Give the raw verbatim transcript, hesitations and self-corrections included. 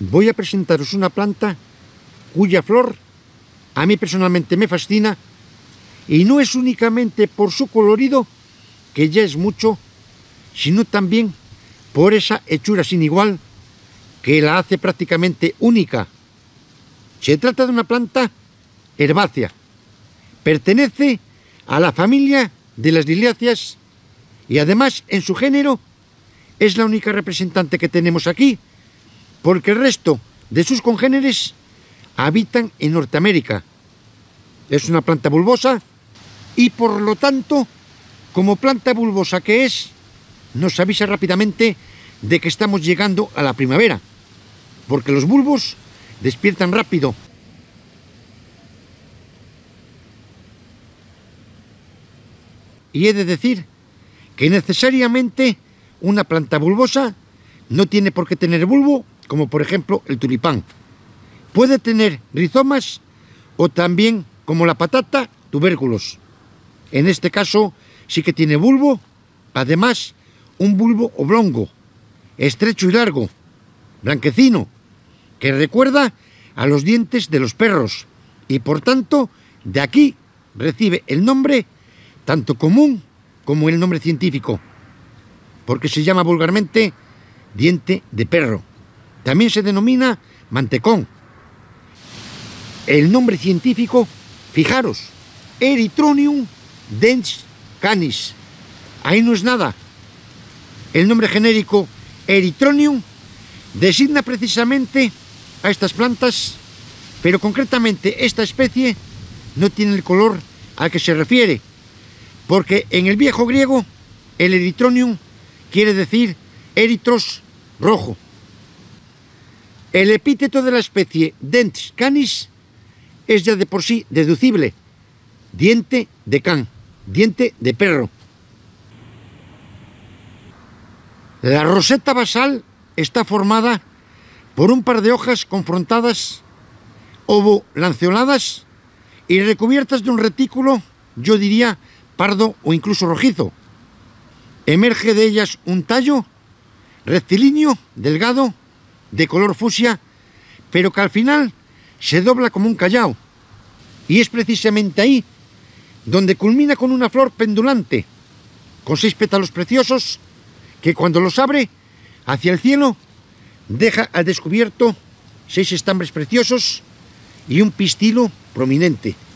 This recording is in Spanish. voy a presentaros una planta cuya flor a mí personalmente me fascina, y no es únicamente por su colorido, que ya es mucho, sino también por esa hechura sin igual que la hace prácticamente única. Se trata de una planta herbácea, pertenece a la familia de las liliáceas y además en su género es la única representante que tenemos aquí, porque el resto de sus congéneres habitan en Norteamérica. Es una planta bulbosa y por lo tanto, como planta bulbosa que es, nos avisa rápidamente de que estamos llegando a la primavera, porque los bulbos despiertan rápido. Y he de decir que necesariamente una planta bulbosa no tiene por qué tener bulbo, como por ejemplo el tulipán. Puede tener rizomas o también, como la patata, tubérculos. En este caso sí que tiene bulbo, además un bulbo oblongo, estrecho y largo, blanquecino, que recuerda a los dientes de los perros y por tanto de aquí recibe el nombre tanto común como el nombre científico, porque se llama vulgarmente diente de perro. También se denomina mantecón. El nombre científico, fijaros, Erythronium dens-canis. Ahí no es nada. El nombre genérico Erythronium designa precisamente a estas plantas, pero concretamente esta especie no tiene el color al que se refiere, porque en el viejo griego el Erythronium quiere decir eritros, rojo. El epíteto de la especie dens-canis es ya de por sí deducible: diente de can, diente de perro. La roseta basal está formada por un par de hojas confrontadas, ovo-lanceoladas y recubiertas de un retículo, yo diría pardo o incluso rojizo. Emerge de ellas un tallo rectilíneo, delgado, de color fucsia, pero que al final se dobla como un callao, y es precisamente ahí donde culmina con una flor pendulante, con seis pétalos preciosos, que cuando los abre hacia el cielo deja al descubierto seis estambres preciosos y un pistilo prominente.